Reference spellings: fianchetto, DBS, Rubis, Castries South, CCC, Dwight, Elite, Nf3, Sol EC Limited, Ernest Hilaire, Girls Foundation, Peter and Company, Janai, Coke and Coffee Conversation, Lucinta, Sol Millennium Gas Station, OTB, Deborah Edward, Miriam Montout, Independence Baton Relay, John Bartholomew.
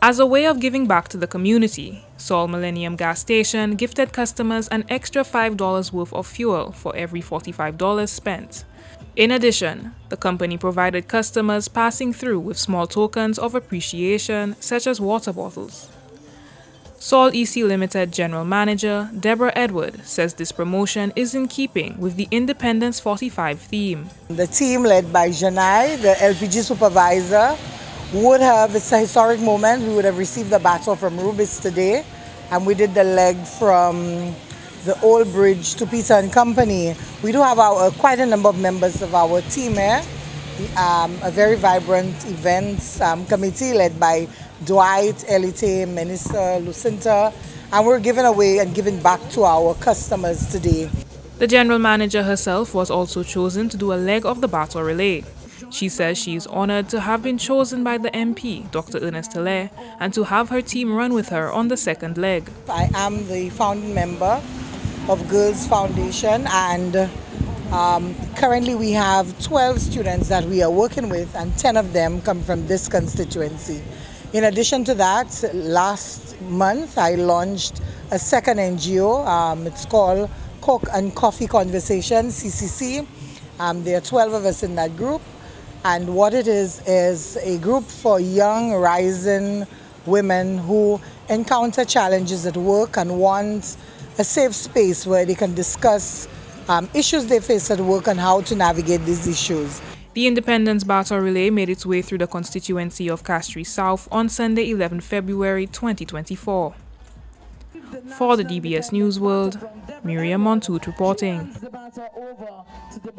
As a way of giving back to the community, Sol Millennium Gas Station gifted customers an extra $5 worth of fuel for every $45 spent. In addition, the company provided customers passing through with small tokens of appreciation, such as water bottles. Sol EC Limited General Manager Deborah Edward says this promotion is in keeping with the Independence 45 theme. The team led by Janai, the LPG supervisor, it's a historic moment. We would have received the baton from Rubis today, and we did the leg from the old bridge to Peter and Company. We do have quite a number of members of our team here. A very vibrant events committee led by Dwight, Elite, Minister, Lucinta, and we're giving away and giving back to our customers today. The general manager herself was also chosen to do a leg of the baton relay. She says she is honored to have been chosen by the MP, Dr. Ernest Hilaire, and to have her team run with her on the second leg. I am the founding member of Girls Foundation, and currently we have 12 students that we are working with, and 10 of them come from this constituency. In addition to that, last month I launched a second NGO. It's called Coke and Coffee Conversation, CCC. There are 12 of us in that group. And what it is a group for young, rising women who encounter challenges at work and want a safe space where they can discuss issues they face at work and how to navigate these issues. The Independence Baton Relay made its way through the constituency of Castries South on Sunday, 11 February 2024. For the DBS News World, Miriam Montout reporting.